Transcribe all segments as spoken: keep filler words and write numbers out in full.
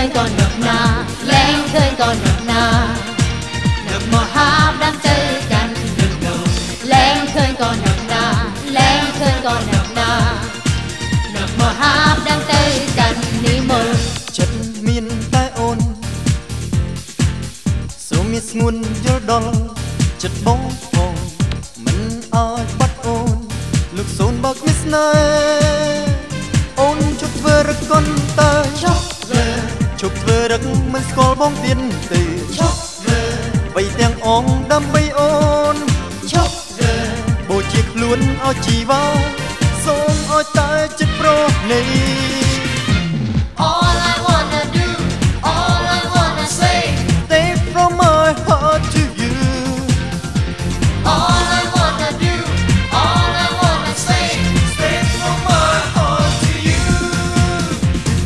khơi còn nộp na, lén khơi còn nộp na, nộp mò háp đám chơi canh được đầu. Lén khơi còn nộp na, lén khơi còn nộp na, nộp mò háp đám chơi canh ní mờ. Chất miên tai ôn, số miết nguồn vô đòn, chất bóng phòng mình ai bắt ôn, lực sồn bạc miết này. Ôn chụp về đất con ta chụp về, chụp về đất mình scroll bóng tiền tỷ chụp về, vậy tiếng ôn đam bay ôn chụp về, bộ chiếc luôn ao chỉ vào, sông ao ta chết pro này. All I wanna do, all I wanna say, take from my heart to you. All I wanna do, all I wanna say, take from my heart to you.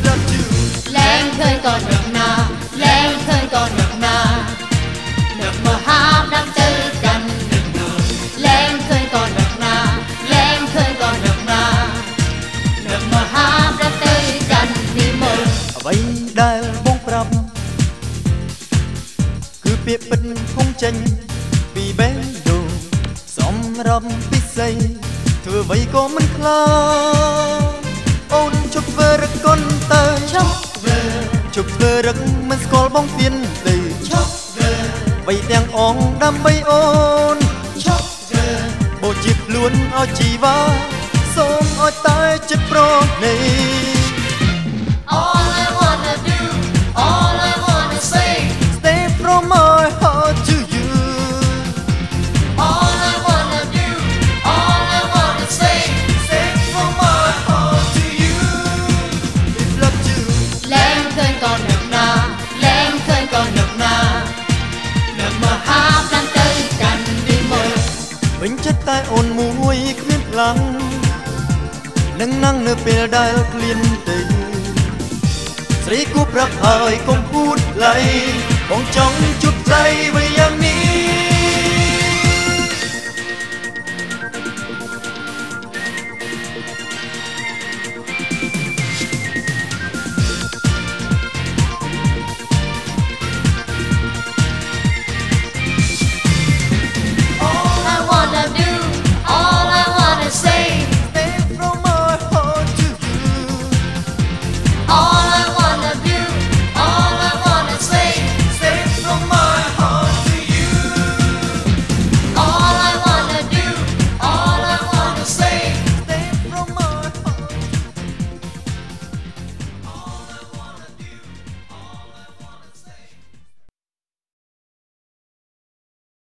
That you. Lén khơi còn được na, lén khơi còn được na, được mơ hám đắm chơi gần được đường. Lén khơi còn được na, lén khơi còn được na, được mơ hám đắm chơi gần đi mơ. Vậy đài bóng prab, cứ biết bình không tranh vì bé đồ xóm râm tí xây thừa vậy có mình khla ôn chụp về đất con ta chụp về, chụp về đất mình scroll bóng tiền tỷ chụp về, vậy tiếng ôn đam bay ôn chụp về, bộ chiếc luôn ao chỉ vào xóm ao tai chết pro này. All I wanna do, all I wanna say, stay from my heart to you. All I wanna do, all I wanna say, stay from my heart to you. If love you. Lén khơi còn nồng na, lén khơi còn nồng na, nồng mơ háp đang tới cạnh đi mơ. Bình chất tai ồn mùi khuyết lắng, nâng năng nửa bề đai liên tình. Sri cúp rắc hơi không phút lấy, bóng trống chút tay với em đi.